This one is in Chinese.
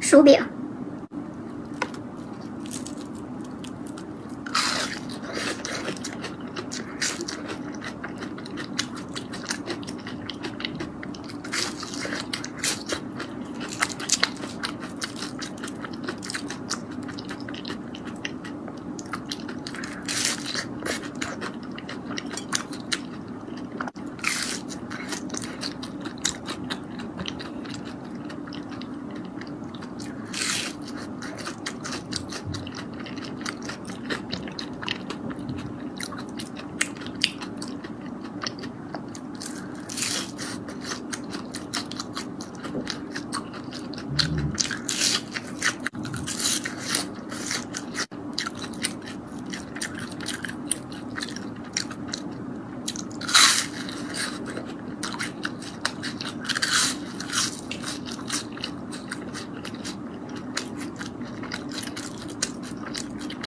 薯饼。